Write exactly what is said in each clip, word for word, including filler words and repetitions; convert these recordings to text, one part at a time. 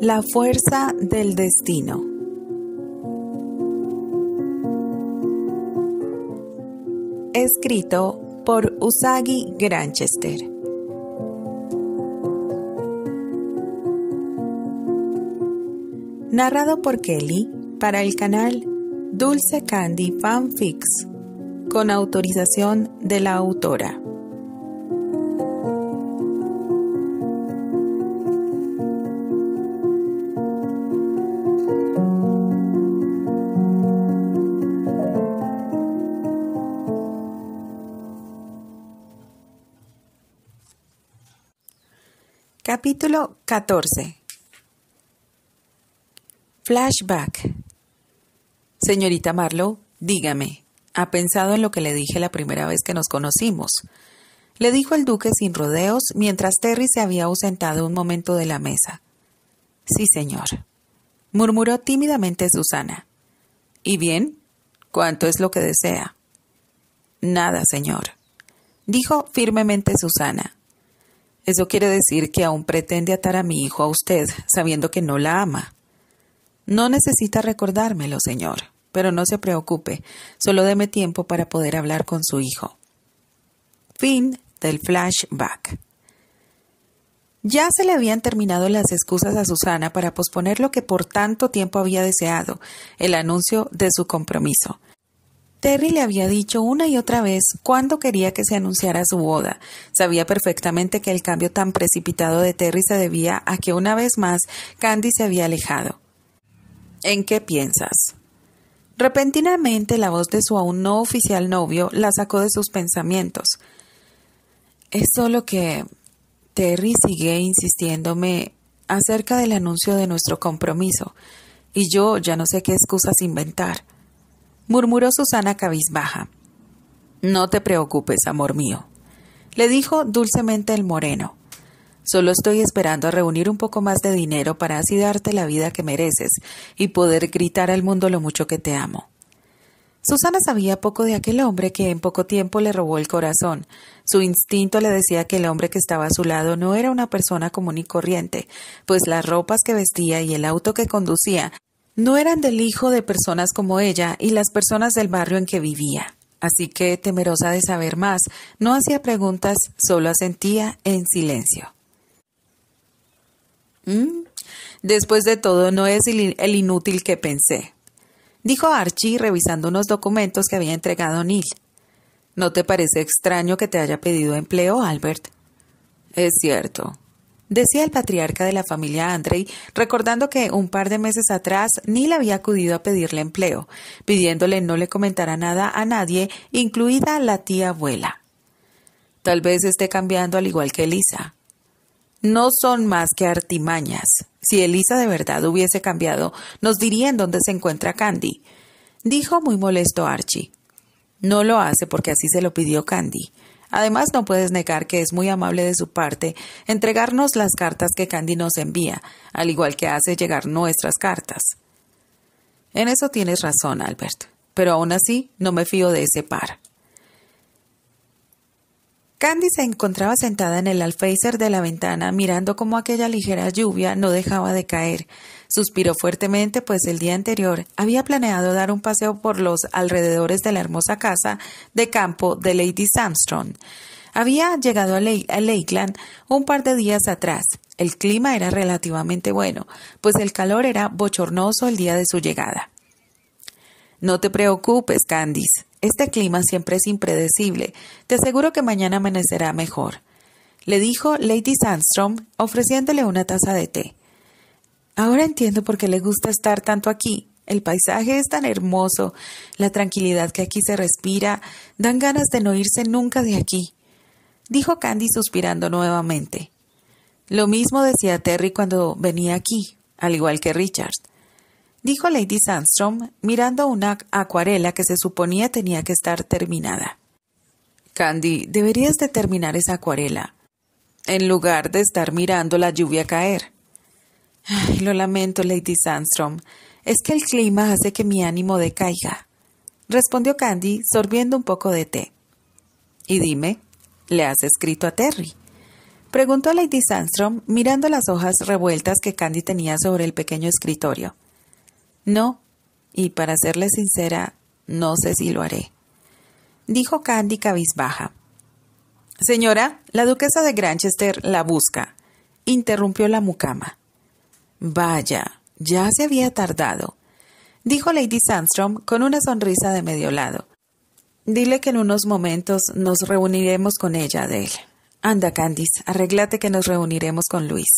La fuerza del destino. Escrito por Usagi Grandchester. Narrado por Kelly para el canal Dulce Candy Fanfics, con autorización de la autora. Capítulo catorce. Flashback. Señorita Marlowe, dígame, ¿ha pensado en lo que le dije la primera vez que nos conocimos? Le dijo el duque sin rodeos mientras Terry se había ausentado un momento de la mesa. Sí, señor, murmuró tímidamente Susana. ¿Y bien? ¿Cuánto es lo que desea? Nada, señor, dijo firmemente Susana. Eso quiere decir que aún pretende atar a mi hijo a usted, sabiendo que no la ama. No necesita recordármelo, señor, pero no se preocupe, solo deme tiempo para poder hablar con su hijo. Fin del flashback. Ya se le habían terminado las excusas a Susana para posponer lo que por tanto tiempo había deseado, el anuncio de su compromiso. Terry le había dicho una y otra vez cuándo quería que se anunciara su boda. Sabía perfectamente que el cambio tan precipitado de Terry se debía a que una vez más Candy se había alejado. ¿En qué piensas? Repentinamente la voz de su aún no oficial novio la sacó de sus pensamientos. Es solo que Terry sigue insistiéndome acerca del anuncio de nuestro compromiso y yo ya no sé qué excusas inventar. Murmuró Susana cabizbaja. No te preocupes, amor mío, le dijo dulcemente el moreno. Solo estoy esperando a reunir un poco más de dinero para así darte la vida que mereces y poder gritar al mundo lo mucho que te amo. Susana sabía poco de aquel hombre que en poco tiempo le robó el corazón. Su instinto le decía que el hombre que estaba a su lado no era una persona común y corriente, pues las ropas que vestía y el auto que conducía no eran del hijo de personas como ella y las personas del barrio en que vivía. Así que, temerosa de saber más, no hacía preguntas, solo asentía en silencio. ¿Mm? Después de todo, no es el inútil que pensé, dijo Archie, revisando unos documentos que había entregado Neil. ¿No te parece extraño que te haya pedido empleo, Albert? Es cierto, decía el patriarca de la familia Andrey, recordando que un par de meses atrás Neil había acudido a pedirle empleo, pidiéndole no le comentara nada a nadie, incluida la tía abuela. Tal vez esté cambiando al igual que Eliza. No son más que artimañas. Si Eliza de verdad hubiese cambiado, nos diría en dónde se encuentra Candy, dijo muy molesto Archie. No lo hace porque así se lo pidió Candy. Además, no puedes negar que es muy amable de su parte entregarnos las cartas que Candy nos envía, al igual que hace llegar nuestras cartas. En eso tienes razón, Albert, pero aún así no me fío de ese par. Candy se encontraba sentada en el alféizar de la ventana, mirando cómo aquella ligera lluvia no dejaba de caer. Suspiró fuertemente, pues el día anterior había planeado dar un paseo por los alrededores de la hermosa casa de campo de Lady Sandstrom. Había llegado a, Le- a Lakeland un par de días atrás. El clima era relativamente bueno, pues el calor era bochornoso el día de su llegada. No te preocupes, Candice. Este clima siempre es impredecible. Te aseguro que mañana amanecerá mejor, le dijo Lady Sandstrom, ofreciéndole una taza de té. Ahora entiendo por qué le gusta estar tanto aquí. El paisaje es tan hermoso, la tranquilidad que aquí se respira, dan ganas de no irse nunca de aquí, dijo Candy suspirando nuevamente. Lo mismo decía Terry cuando venía aquí, al igual que Richard, dijo Lady Sandstrom, mirando una acuarela que se suponía tenía que estar terminada. Candy, deberías de terminar esa acuarela, en lugar de estar mirando la lluvia caer. Ay, lo lamento, Lady Sandstrom. Es que el clima hace que mi ánimo decaiga, respondió Candy, sorbiendo un poco de té. Y dime, ¿le has escrito a Terry? Preguntó Lady Sandstrom, mirando las hojas revueltas que Candy tenía sobre el pequeño escritorio. No, y para serle sincera, no sé si lo haré, dijo Candy cabizbaja. Señora, la duquesa de Grandchester la busca, interrumpió la mucama. Vaya, ya se había tardado, dijo Lady Sandstrom con una sonrisa de medio lado. Dile que en unos momentos nos reuniremos con ella, Adele. Anda, Candice, arréglate que nos reuniremos con Luis.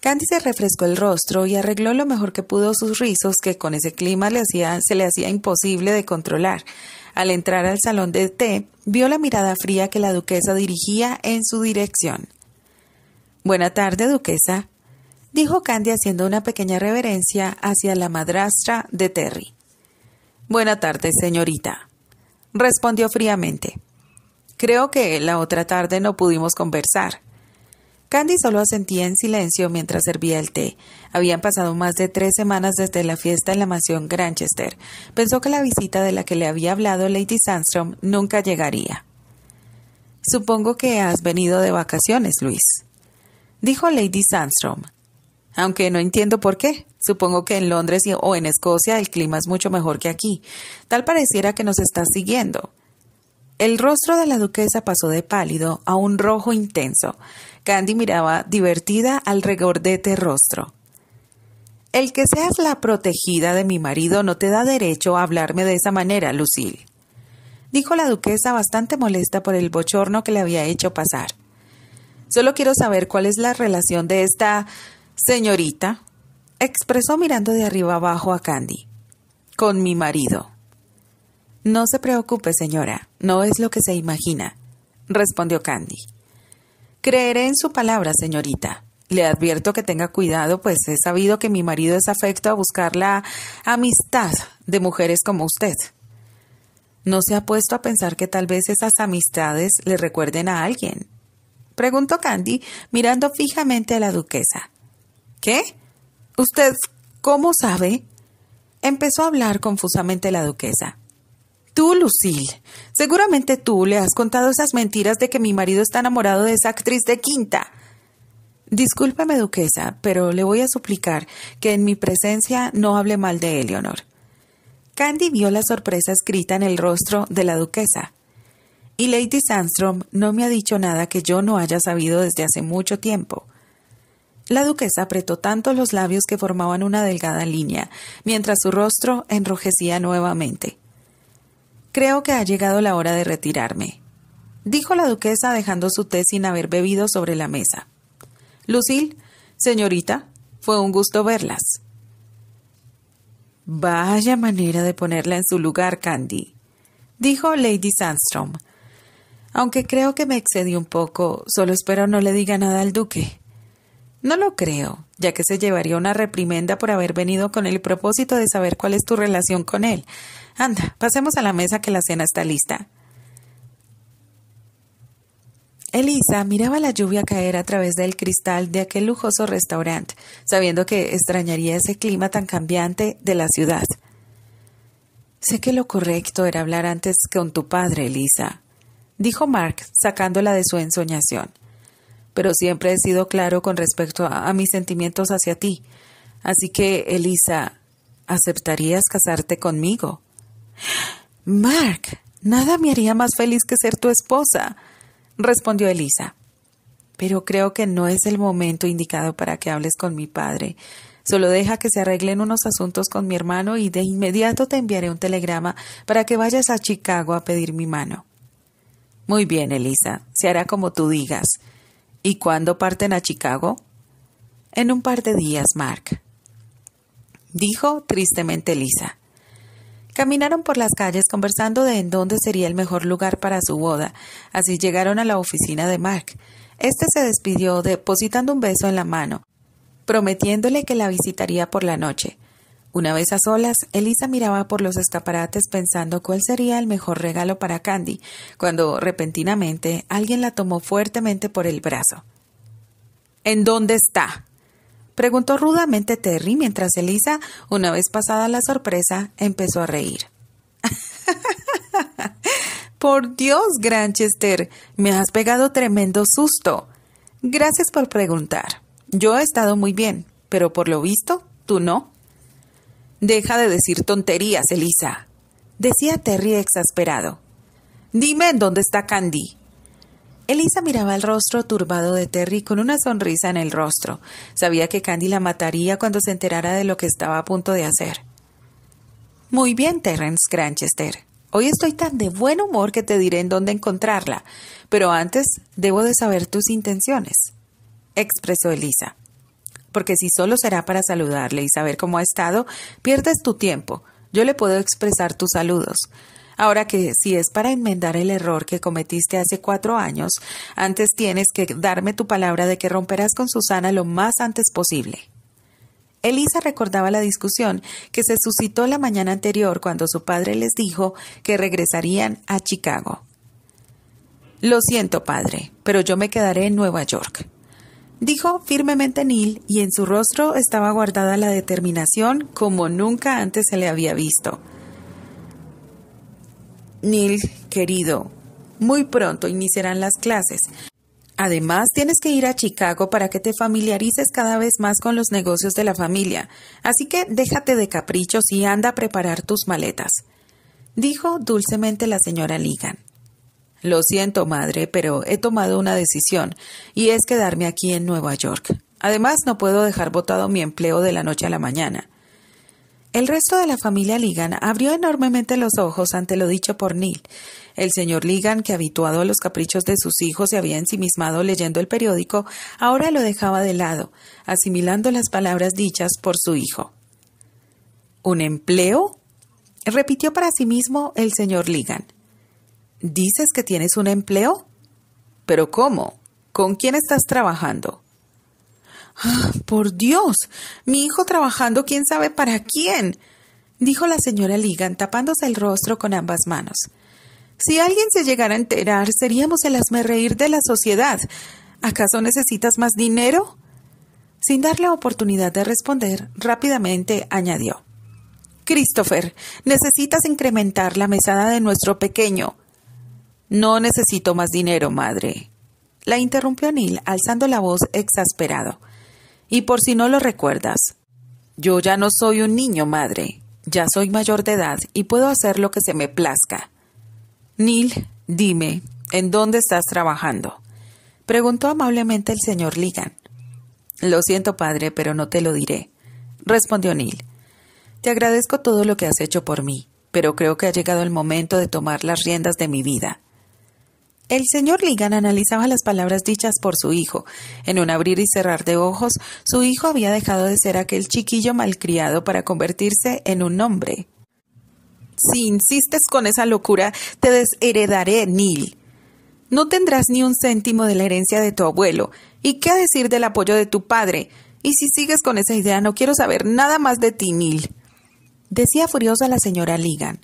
Candice se refrescó el rostro y arregló lo mejor que pudo sus rizos, que con ese clima le hacía, se le hacía imposible de controlar. Al entrar al salón de té, vio la mirada fría que la duquesa dirigía en su dirección. Buena tarde, duquesa, dijo Candy haciendo una pequeña reverencia hacia la madrastra de Terry. Buena tarde, señorita, respondió fríamente. Creo que la otra tarde no pudimos conversar. Candy solo asentía en silencio mientras servía el té. Habían pasado más de tres semanas desde la fiesta en la mansión Grandchester. Pensó que la visita de la que le había hablado Lady Sandstrom nunca llegaría. Supongo que has venido de vacaciones, Luis, dijo Lady Sandstrom. Aunque no entiendo por qué. Supongo que en Londres o en Escocia el clima es mucho mejor que aquí. Tal pareciera que nos estás siguiendo. El rostro de la duquesa pasó de pálido a un rojo intenso. Candy miraba divertida al regordete rostro. El que seas la protegida de mi marido no te da derecho a hablarme de esa manera, Lucille, dijo la duquesa bastante molesta por el bochorno que le había hecho pasar. Solo quiero saber cuál es la relación de esta señorita, expresó mirando de arriba abajo a Candy. Con mi marido. No se preocupe, señora, no es lo que se imagina, respondió Candy. Creeré en su palabra, señorita. Le advierto que tenga cuidado, pues he sabido que mi marido es afecto a buscar la amistad de mujeres como usted. ¿No se ha puesto a pensar que tal vez esas amistades le recuerden a alguien?, preguntó Candy, mirando fijamente a la duquesa. ¿Qué? —¿Usted cómo sabe? —empezó a hablar confusamente la duquesa. —Tú, Lucille, seguramente tú le has contado esas mentiras de que mi marido está enamorado de esa actriz de quinta. —Discúlpeme, duquesa, pero le voy a suplicar que en mi presencia no hable mal de Eleonor. Candy vio la sorpresa escrita en el rostro de la duquesa. —Y Lady Sandstrom no me ha dicho nada que yo no haya sabido desde hace mucho tiempo. La duquesa apretó tanto los labios que formaban una delgada línea, mientras su rostro enrojecía nuevamente. —Creo que ha llegado la hora de retirarme —dijo la duquesa dejando su té sin haber bebido sobre la mesa. —Lucille, señorita, fue un gusto verlas. —Vaya manera de ponerla en su lugar, Candy —dijo Lady Sandstrom—. Aunque creo que me excedí un poco, solo espero no le diga nada al duque. No lo creo, ya que se llevaría una reprimenda por haber venido con el propósito de saber cuál es tu relación con él. Anda, pasemos a la mesa que la cena está lista. Eliza miraba la lluvia caer a través del cristal de aquel lujoso restaurante, sabiendo que extrañaría ese clima tan cambiante de la ciudad. Sé que lo correcto era hablar antes con tu padre, Eliza, dijo Mark, sacándola de su ensoñación. Pero siempre he sido claro con respecto a, a mis sentimientos hacia ti. Así que, Eliza, ¿aceptarías casarte conmigo? —Mark, nada me haría más feliz que ser tu esposa —respondió Eliza—. Pero creo que no es el momento indicado para que hables con mi padre. Solo deja que se arreglen unos asuntos con mi hermano y de inmediato te enviaré un telegrama para que vayas a Chicago a pedir mi mano. —Muy bien, Eliza, se hará como tú digas. —¿Y cuándo parten a Chicago? —En un par de días, Mark —dijo tristemente Eliza. Caminaron por las calles conversando de en dónde sería el mejor lugar para su boda. Así llegaron a la oficina de Mark. Este se despidió depositando un beso en la mano, prometiéndole que la visitaría por la noche. Una vez a solas, Eliza miraba por los escaparates pensando cuál sería el mejor regalo para Candy, cuando repentinamente alguien la tomó fuertemente por el brazo. —¿En dónde está? preguntó rudamente Terry mientras Eliza, una vez pasada la sorpresa, empezó a reír. Por Dios, Grandchester, me has pegado tremendo susto. Gracias por preguntar. Yo he estado muy bien, pero por lo visto, tú no. Deja de decir tonterías, Eliza, decía Terry exasperado. Dime en dónde está Candy. Eliza miraba el rostro turbado de Terry con una sonrisa en el rostro. Sabía que Candy la mataría cuando se enterara de lo que estaba a punto de hacer. Muy bien, Terrence Grandchester. Hoy estoy tan de buen humor que te diré en dónde encontrarla, pero antes debo de saber tus intenciones, expresó Eliza. Porque si solo será para saludarle y saber cómo ha estado, pierdes tu tiempo. Yo le puedo expresar tus saludos. Ahora que si es para enmendar el error que cometiste hace cuatro años, antes tienes que darme tu palabra de que romperás con Susana lo más antes posible. Eliza recordaba la discusión que se suscitó la mañana anterior cuando su padre les dijo que regresarían a Chicago. Lo siento, padre, pero yo me quedaré en Nueva York, dijo firmemente Neil, y en su rostro estaba guardada la determinación como nunca antes se le había visto. Neil, querido, muy pronto iniciarán las clases. Además, tienes que ir a Chicago para que te familiarices cada vez más con los negocios de la familia. Así que déjate de caprichos y anda a preparar tus maletas, dijo dulcemente la señora Leagan. Lo siento, madre, pero he tomado una decisión y es quedarme aquí en Nueva York. Además, no puedo dejar botado mi empleo de la noche a la mañana. El resto de la familia Leagan abrió enormemente los ojos ante lo dicho por Neil. El señor Leagan, que habituado a los caprichos de sus hijos se había ensimismado leyendo el periódico, ahora lo dejaba de lado, asimilando las palabras dichas por su hijo. ¿Un empleo?, repitió para sí mismo el señor Leagan. ¿Dices que tienes un empleo? ¿Pero cómo? ¿Con quién estás trabajando? ¡Ah, por Dios! Mi hijo trabajando quién sabe para quién, dijo la señora Leagan tapándose el rostro con ambas manos. Si alguien se llegara a enterar, seríamos el hazmerreír de la sociedad. ¿Acaso necesitas más dinero? Sin dar la oportunidad de responder, rápidamente añadió. Christopher, necesitas incrementar la mesada de nuestro pequeño. No necesito más dinero, madre, la interrumpió Neil, alzando la voz exasperado. Y por si no lo recuerdas, yo ya no soy un niño, madre. Ya soy mayor de edad y puedo hacer lo que se me plazca. Neil, dime, ¿en dónde estás trabajando?, preguntó amablemente el señor Leagan. Lo siento, padre, pero no te lo diré, respondió Neil. Te agradezco todo lo que has hecho por mí, pero creo que ha llegado el momento de tomar las riendas de mi vida. El señor Leagan analizaba las palabras dichas por su hijo. En un abrir y cerrar de ojos, su hijo había dejado de ser aquel chiquillo malcriado para convertirse en un hombre. Si insistes con esa locura, te desheredaré, Neil. No tendrás ni un céntimo de la herencia de tu abuelo. ¿Y qué decir del apoyo de tu padre? Y si sigues con esa idea, no quiero saber nada más de ti, Neil, decía furiosa la señora Leagan.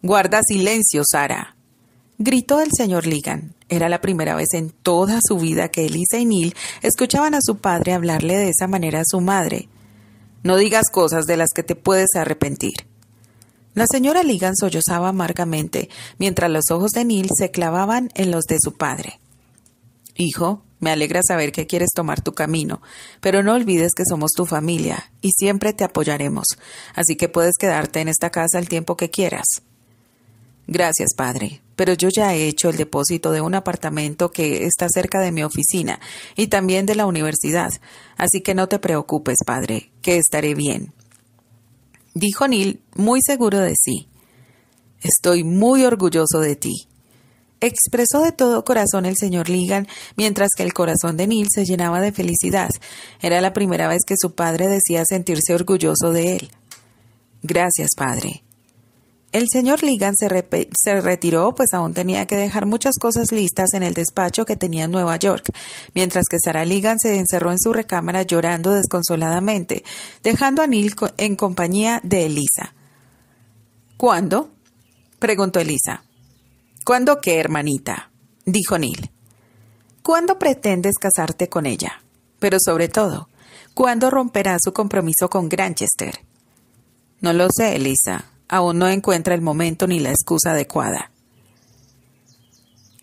Guarda silencio, Sara, gritó el señor Leagan. Era la primera vez en toda su vida que Eliza y Neil escuchaban a su padre hablarle de esa manera a su madre. No digas cosas de las que te puedes arrepentir. La señora Leagan sollozaba amargamente, mientras los ojos de Neil se clavaban en los de su padre. Hijo, me alegra saber que quieres tomar tu camino, pero no olvides que somos tu familia y siempre te apoyaremos, así que puedes quedarte en esta casa el tiempo que quieras. Gracias, padre, pero yo ya he hecho el depósito de un apartamento que está cerca de mi oficina y también de la universidad, así que no te preocupes, padre, que estaré bien, dijo Neil, muy seguro de sí. Estoy muy orgulloso de ti, expresó de todo corazón el señor Leagan, mientras que el corazón de Neil se llenaba de felicidad. Era la primera vez que su padre decía sentirse orgulloso de él. Gracias, padre. El señor Leagan se, se retiró, pues aún tenía que dejar muchas cosas listas en el despacho que tenía en Nueva York, mientras que Sara Leagan se encerró en su recámara llorando desconsoladamente, dejando a Neil co en compañía de Eliza. ¿Cuándo?, preguntó Eliza. ¿Cuándo qué, hermanita?, dijo Neil. ¿Cuándo pretendes casarte con ella? Pero sobre todo, ¿Cuándo romperá su compromiso con Grandchester? No lo sé, Eliza. Aún no encuentra el momento ni la excusa adecuada.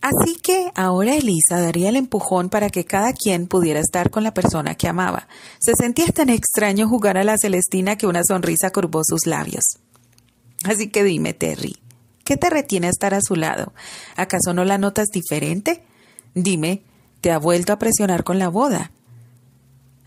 Así que ahora Eliza daría el empujón para que cada quien pudiera estar con la persona que amaba. Se sentía tan extraño jugar a la Celestina que una sonrisa curvó sus labios. Así que dime, Terry, ¿qué te retiene a estar a su lado? ¿Acaso no la notas diferente? Dime, ¿te ha vuelto a presionar con la boda?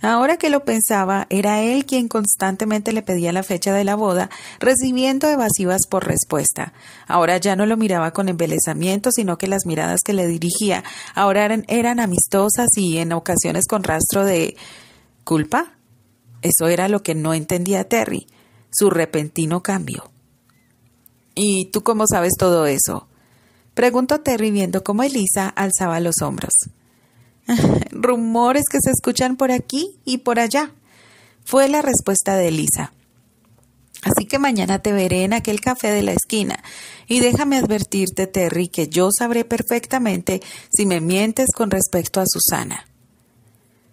Ahora que lo pensaba, era él quien constantemente le pedía la fecha de la boda, recibiendo evasivas por respuesta. Ahora ya no lo miraba con embelezamiento, sino que las miradas que le dirigía ahora eran, eran amistosas y en ocasiones con rastro de culpa. Eso era lo que no entendía Terry, su repentino cambio. ¿Y tú cómo sabes todo eso? Preguntó Terry viendo cómo Eliza alzaba los hombros. Rumores que se escuchan por aquí y por allá, fue la respuesta de Eliza. Así que mañana te veré en aquel café de la esquina y déjame advertirte, Terry, que yo sabré perfectamente si me mientes con respecto a Susana.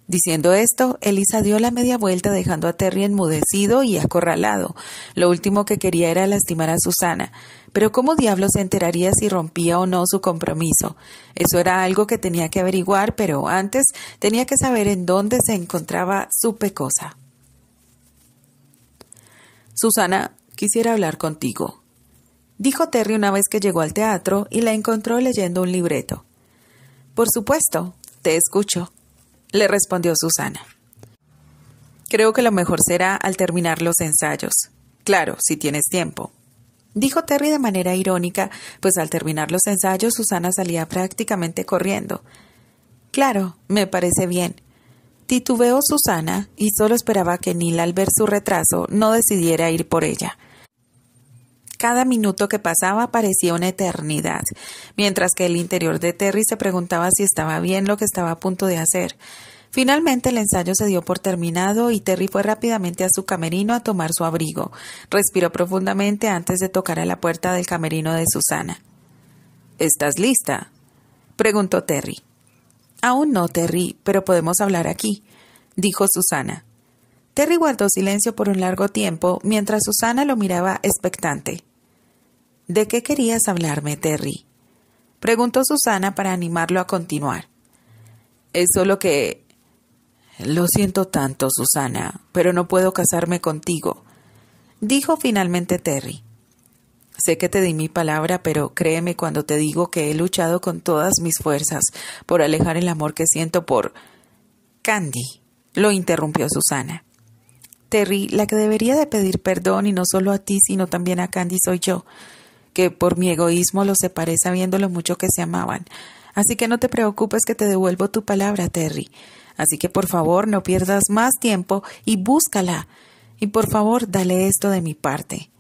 Diciendo esto, Eliza dio la media vuelta dejando a Terry enmudecido y acorralado. Lo último que quería era lastimar a Susana, pero ¿cómo diablos se enteraría si rompía o no su compromiso? Eso era algo que tenía que averiguar, pero antes tenía que saber en dónde se encontraba su pecosa. Susana, quisiera hablar contigo, dijo Terry una vez que llegó al teatro y la encontró leyendo un libreto. Por supuesto, te escucho, le respondió Susana. Creo que lo mejor será al terminar los ensayos. Claro, si tienes tiempo, dijo Terry de manera irónica, pues al terminar los ensayos Susana salía prácticamente corriendo. Claro, me parece bien. Titubeó Susana y solo esperaba que Neil, al ver su retraso, no decidiera ir por ella. Cada minuto que pasaba parecía una eternidad, mientras que el interior de Terry se preguntaba si estaba bien lo que estaba a punto de hacer. Finalmente el ensayo se dio por terminado y Terry fue rápidamente a su camerino a tomar su abrigo. Respiró profundamente antes de tocar a la puerta del camerino de Susana. ¿Estás lista?, preguntó Terry. Aún no, Terry, pero podemos hablar aquí, dijo Susana. Terry guardó silencio por un largo tiempo mientras Susana lo miraba expectante. —¿De qué querías hablarme, Terry? —preguntó Susana para animarlo a continuar. —Es solo que... —Lo siento tanto, Susana, pero no puedo casarme contigo —dijo finalmente Terry. —Sé que te di mi palabra, pero créeme cuando te digo que he luchado con todas mis fuerzas por alejar el amor que siento por... —Candy —lo interrumpió Susana—. Terry, la que debería de pedir perdón, y no solo a ti, sino también a Candy, soy yo, que por mi egoísmo los separé sabiendo lo mucho que se amaban. Así que no te preocupes que te devuelvo tu palabra, Terry. Así que por favor no pierdas más tiempo y búscala. Y por favor dale esto de mi parte.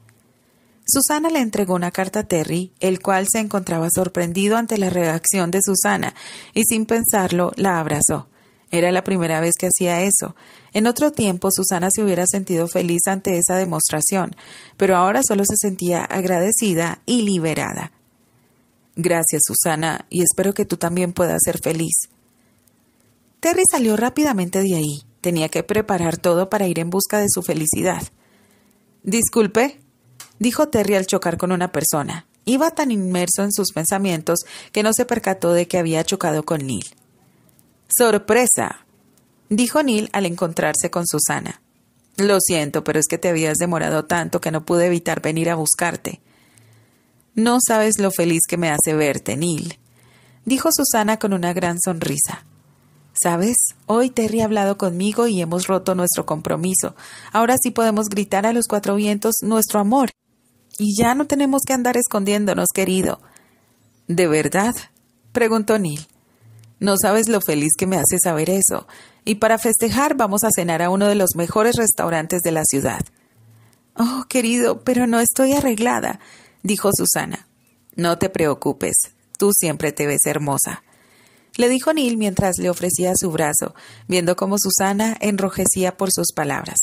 Susana le entregó una carta a Terry, el cual se encontraba sorprendido ante la reacción de Susana, y sin pensarlo la abrazó. Era la primera vez que hacía eso. En otro tiempo, Susana se hubiera sentido feliz ante esa demostración, pero ahora solo se sentía agradecida y liberada. Gracias, Susana, y espero que tú también puedas ser feliz. Terry salió rápidamente de ahí. Tenía que preparar todo para ir en busca de su felicidad. Disculpe, dijo Terry al chocar con una persona. Iba tan inmerso en sus pensamientos que no se percató de que había chocado con Neil. —¡Sorpresa! —dijo Neil al encontrarse con Susana—. Lo siento, pero es que te habías demorado tanto que no pude evitar venir a buscarte. —No sabes lo feliz que me hace verte, Neil —dijo Susana con una gran sonrisa—. ¿Sabes? Hoy Terry ha hablado conmigo y hemos roto nuestro compromiso. Ahora sí podemos gritar a los cuatro vientos nuestro amor. Y ya no tenemos que andar escondiéndonos, querido. —¿De verdad? —preguntó Neil—. No sabes lo feliz que me hace saber eso. Y para festejar vamos a cenar a uno de los mejores restaurantes de la ciudad. —Oh, querido, pero no estoy arreglada —dijo Susana—. No te preocupes, tú siempre te ves hermosa —le dijo Neil mientras le ofrecía su brazo, viendo cómo Susana enrojecía por sus palabras.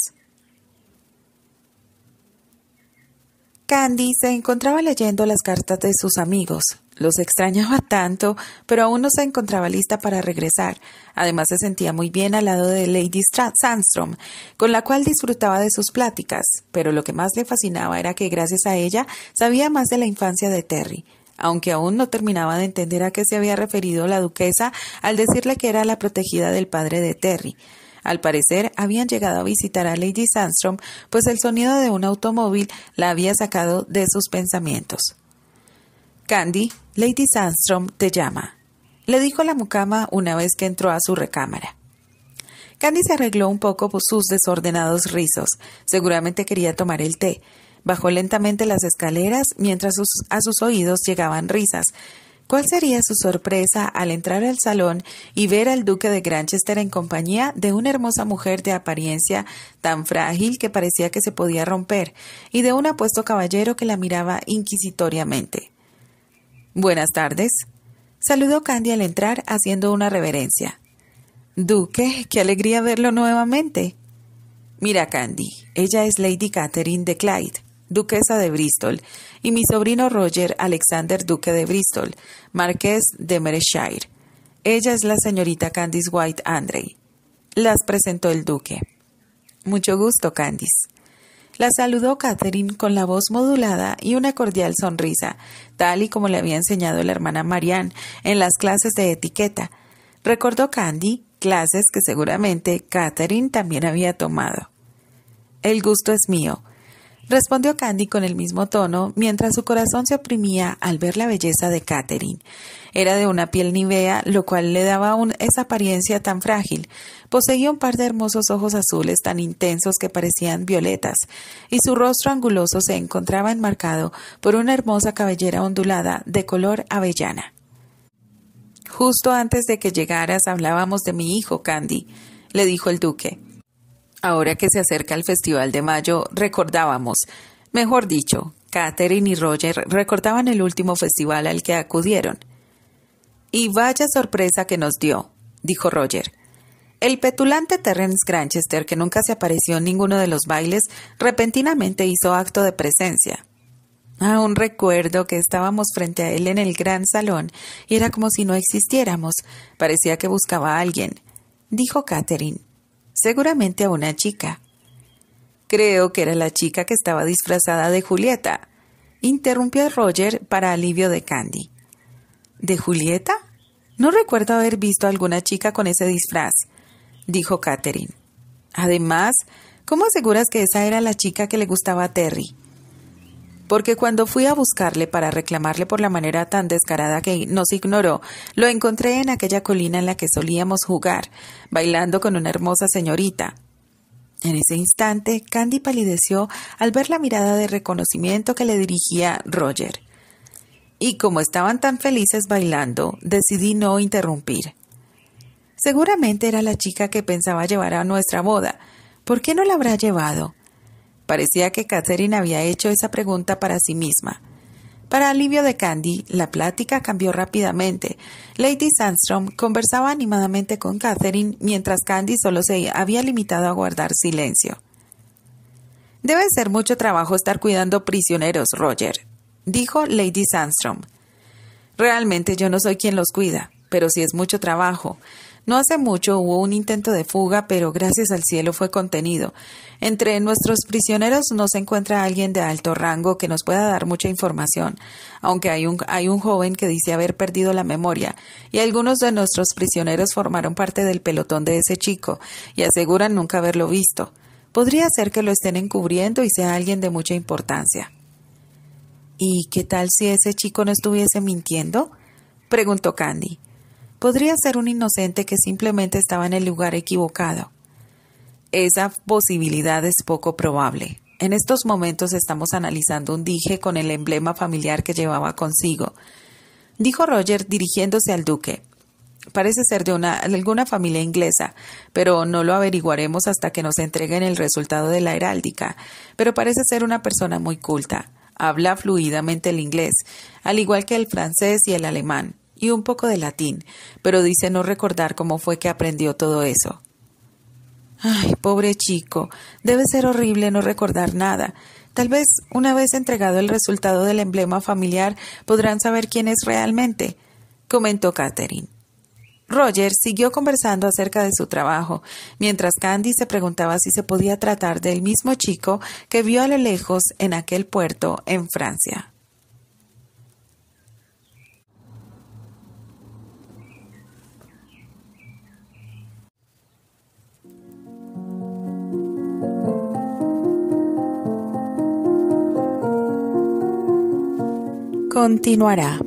Candy se encontraba leyendo las cartas de sus amigos. Los extrañaba tanto, pero aún no se encontraba lista para regresar. Además, se sentía muy bien al lado de Lady Sandstrom, con la cual disfrutaba de sus pláticas. Pero lo que más le fascinaba era que, gracias a ella, sabía más de la infancia de Terry. Aunque aún no terminaba de entender a qué se había referido la duquesa al decirle que era la protegida del padre de Terry. Al parecer, habían llegado a visitar a Lady Sandstrom, pues el sonido de un automóvil la había sacado de sus pensamientos. «Candy, Lady Sandstrom te llama», le dijo la mucama una vez que entró a su recámara. Candy se arregló un poco por sus desordenados rizos. Seguramente quería tomar el té. Bajó lentamente las escaleras mientras sus, a sus oídos llegaban risas. ¿Cuál sería su sorpresa al entrar al salón y ver al duque de Grandchester en compañía de una hermosa mujer de apariencia tan frágil que parecía que se podía romper, y de un apuesto caballero que la miraba inquisitoriamente? «Buenas tardes», saludó Candy al entrar haciendo una reverencia. «Duque, qué alegría verlo nuevamente». «Mira, Candy, ella es Lady Katherine de Clyde, duquesa de Bristol, y mi sobrino Roger Alexander, duque de Bristol, marqués de Mereshire. Ella es la señorita Candice White Andrey», las presentó el duque. «Mucho gusto, Candice», la saludó Katherine con la voz modulada y una cordial sonrisa, tal y como le había enseñado la hermana Marianne en las clases de etiqueta. Recordó Candy, clases que seguramente Katherine también había tomado. «El gusto es mío», respondió Candy con el mismo tono, mientras su corazón se oprimía al ver la belleza de Katherine. Era de una piel nivea, lo cual le daba un, esa apariencia tan frágil. Poseía un par de hermosos ojos azules tan intensos que parecían violetas, y su rostro anguloso se encontraba enmarcado por una hermosa cabellera ondulada de color avellana. «Justo antes de que llegaras hablábamos de mi hijo, Candy», le dijo el duque. «Ahora que se acerca el Festival de Mayo, recordábamos, mejor dicho, Katherine y Roger recordaban el último festival al que acudieron». «Y vaya sorpresa que nos dio», dijo Roger. El petulante Terry Grandchester, que nunca se apareció en ninguno de los bailes, repentinamente hizo acto de presencia. Aún recuerdo que estábamos frente a él en el gran salón y era como si no existiéramos. Parecía que buscaba a alguien», dijo Katherine. «Seguramente a una chica». «Creo que era la chica que estaba disfrazada de Julieta», interrumpió Roger para alivio de Candy. «¿De Julieta? No recuerdo haber visto a alguna chica con ese disfraz», dijo Katherine. «Además, ¿cómo aseguras que esa era la chica que le gustaba a Terry?» «Porque cuando fui a buscarle para reclamarle por la manera tan descarada que nos ignoró, lo encontré en aquella colina en la que solíamos jugar, bailando con una hermosa señorita». En ese instante, Candy palideció al ver la mirada de reconocimiento que le dirigía Roger. «Y como estaban tan felices bailando, decidí no interrumpir». «Seguramente era la chica que pensaba llevar a nuestra boda. ¿Por qué no la habrá llevado?». Parecía que Katherine había hecho esa pregunta para sí misma. Para alivio de Candy, la plática cambió rápidamente. Lady Sandstrom conversaba animadamente con Katherine, mientras Candy solo se había limitado a guardar silencio. «Debe ser mucho trabajo estar cuidando prisioneros, Roger», dijo Lady Sandstrom. «Realmente yo no soy quien los cuida, pero sí es mucho trabajo. No hace mucho hubo un intento de fuga, pero gracias al cielo fue contenido. Entre nuestros prisioneros no se encuentra alguien de alto rango que nos pueda dar mucha información, aunque hay un, hay un joven que dice haber perdido la memoria, y algunos de nuestros prisioneros formaron parte del pelotón de ese chico, y aseguran nunca haberlo visto. Podría ser que lo estén encubriendo y sea alguien de mucha importancia». «¿Y qué tal si ese chico no estuviese mintiendo?», preguntó Candy. «Podría ser un inocente que simplemente estaba en el lugar equivocado». «Esa posibilidad es poco probable. En estos momentos estamos analizando un dije con el emblema familiar que llevaba consigo», dijo Roger dirigiéndose al duque. «Parece ser de una, alguna familia inglesa, pero no lo averiguaremos hasta que nos entreguen el resultado de la heráldica. Pero parece ser una persona muy culta. Habla fluidamente el inglés, al igual que el francés y el alemán, y un poco de latín, pero dice no recordar cómo fue que aprendió todo eso». «Ay, pobre chico, debe ser horrible no recordar nada. Tal vez, una vez entregado el resultado del emblema familiar, podrán saber quién es realmente, comentó Katherine. Roger siguió conversando acerca de su trabajo, mientras Candy se preguntaba si se podía tratar del mismo chico que vio a lo lejos en aquel puerto en Francia. Continuará.